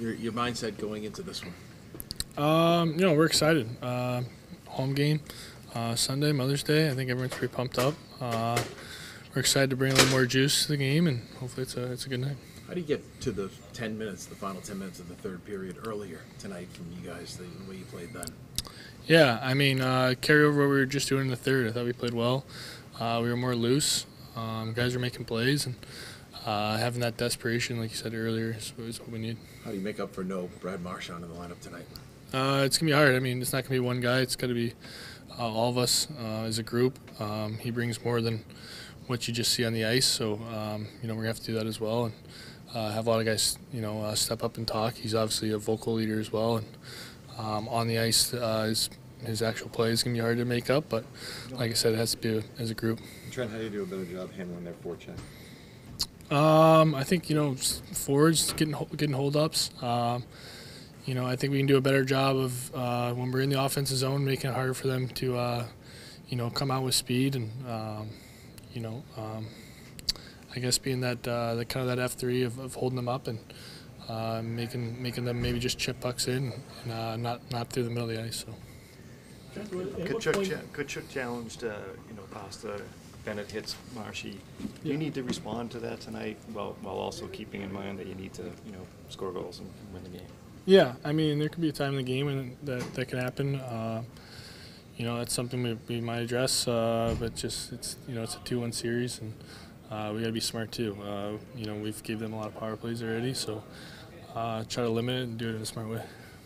your mindset going into this one? You know, we're excited. Home game, Sunday, Mother's Day. I think everyone's pretty pumped up. We're excited to bring a little more juice to the game, and hopefully it's a good night. How do you get to the 10 minutes, the final 10 minutes of the third period earlier tonight from you guys, the way you played then? Yeah, I mean, carry over what we were just doing in the third. I thought we played well. We were more loose. Guys were making plays, and having that desperation, like you said earlier, is what we need. How do you make up for no Brad Marchand in the lineup tonight? It's going to be hard. I mean, it's not going to be one guy. It's going to be all of us as a group. He brings more than what you just see on the ice, so you know, we're going to have to do that as well, and have a lot of guys, you know, step up and talk. He's obviously a vocal leader as well, and on the ice, his actual play is going to be hard to make up, but like I said, it has to be as a group. Trent, how do you do a better job handling their forecheck? I think, you know, forwards getting hold-ups. You know, I think we can do a better job of when we're in the offensive zone, making it harder for them to, you know, come out with speed and. You know, I guess being that the kind of that F3 of holding them up and making them maybe just chip pucks in and not through the middle of the ice. So. Kachuk challenged, you know, Pasta. Bennett hits Marshy. Yeah. You need to respond to that tonight, while also keeping in mind that you need to, you know, score goals and win the game. Yeah, I mean, there could be a time in the game when that can happen. You know, that's something we might address, but just it's a 2-1 series, and we gotta be smart too. You know, we've given them a lot of power plays already, so try to limit it and do it in a smart way.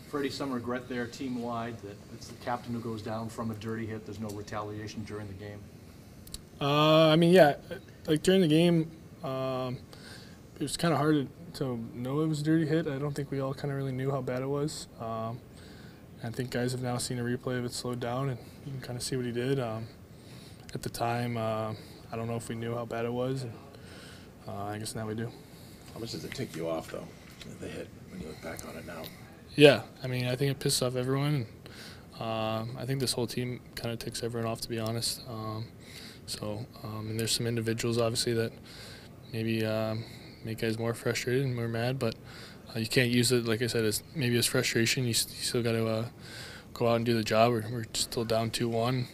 Freddie, some regret there team wide that it's the captain who goes down from a dirty hit. There's no retaliation during the game. I mean, yeah, like during the game, it was kind of hard to know it was a dirty hit. I don't think we all kind of really knew how bad it was. I think guys have now seen a replay of it slowed down, and you can kind of see what he did. At the time, I don't know if we knew how bad it was, and I guess now we do. How much does it tick you off, though, the hit, when you look back on it now? Yeah, I mean, I think it pissed off everyone. And, I think this whole team kind of ticks everyone off, to be honest. And there's some individuals, obviously, that maybe make guys more frustrated and more mad, but you can't use it, like I said, as maybe as frustration. You still got to go out and do the job. We're still down 2-1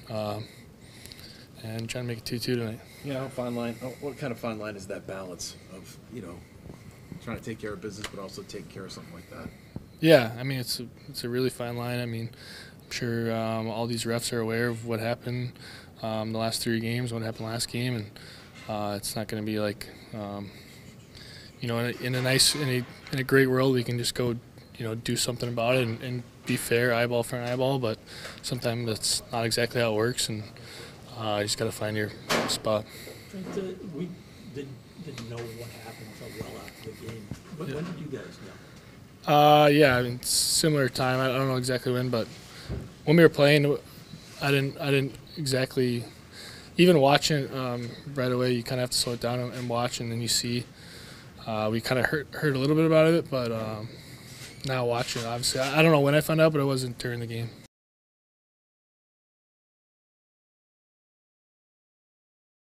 and trying to make it 2-2 tonight. Yeah, fine line. What kind of fine line is that balance of, you know, trying to take care of business but also take care of something like that? Yeah, I mean, it's a really fine line. I mean, I'm sure all these refs are aware of what happened the last three games, what happened last game, and it's not going to be like you know, in a great world, we can just go, you know, do something about it and be fair, eyeball for an eyeball. But sometimes that's not exactly how it works, and you just got to find your spot. Trent, we didn't know what happened until well after the game. When did you guys know? Yeah, I mean, similar time. I don't know exactly when, but when we were playing, I didn't exactly. Even watching it right away, you kind of have to slow it down and watch, and then you see. We kind of heard a little bit about it, but now watching, obviously, I don't know when I found out, but it wasn't during the game.